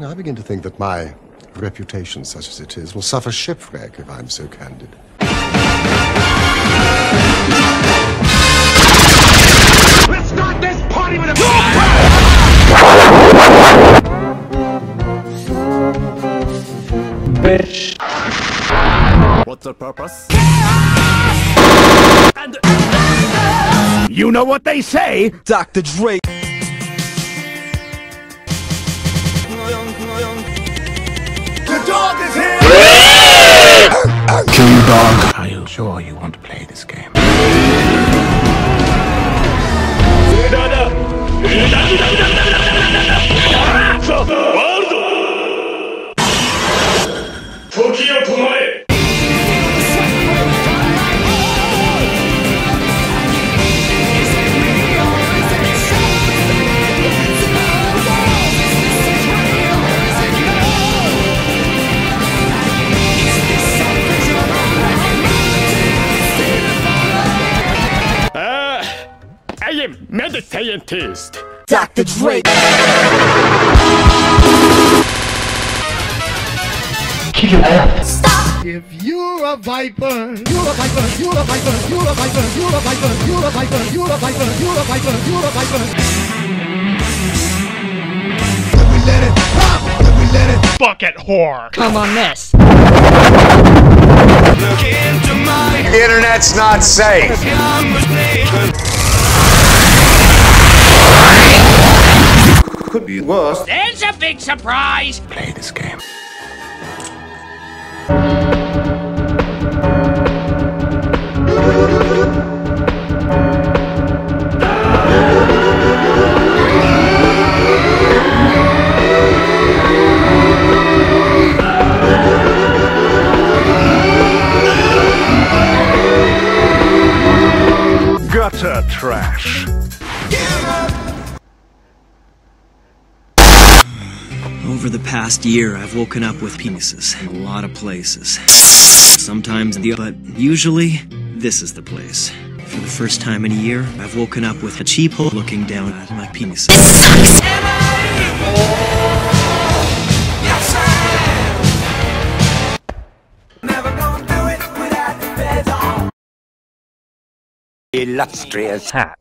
Now, I begin to think that my reputation, such as it is, will suffer shipwreck if I'm so candid. Let's start this party with a bitch. What's the purpose? And you know what they say, Dr. Dre. The dog is here! Kill the dog. Are you sure you want to play this game? I am not a scientist. Dr. Drake. Kick your ass. Stop. If you're a viper, you're a viper, you're a viper, you're a viper, you're a viper, you're a viper, you're a viper, you're a viper, you're a viper. Let me let it pop. Let me let it bucket whore. Come on, miss. Look into my. The internet's not safe. Could be worse. There's a big surprise. Play this game. Gutter trash. Over the past year, I've woken up with penises in a lot of places. Sometimes but usually, this is the place. For the first time in a year, I've woken up with a cheap hole looking down at my penis. This sucks! Never gonna do it without the bed on. Illustrious hat.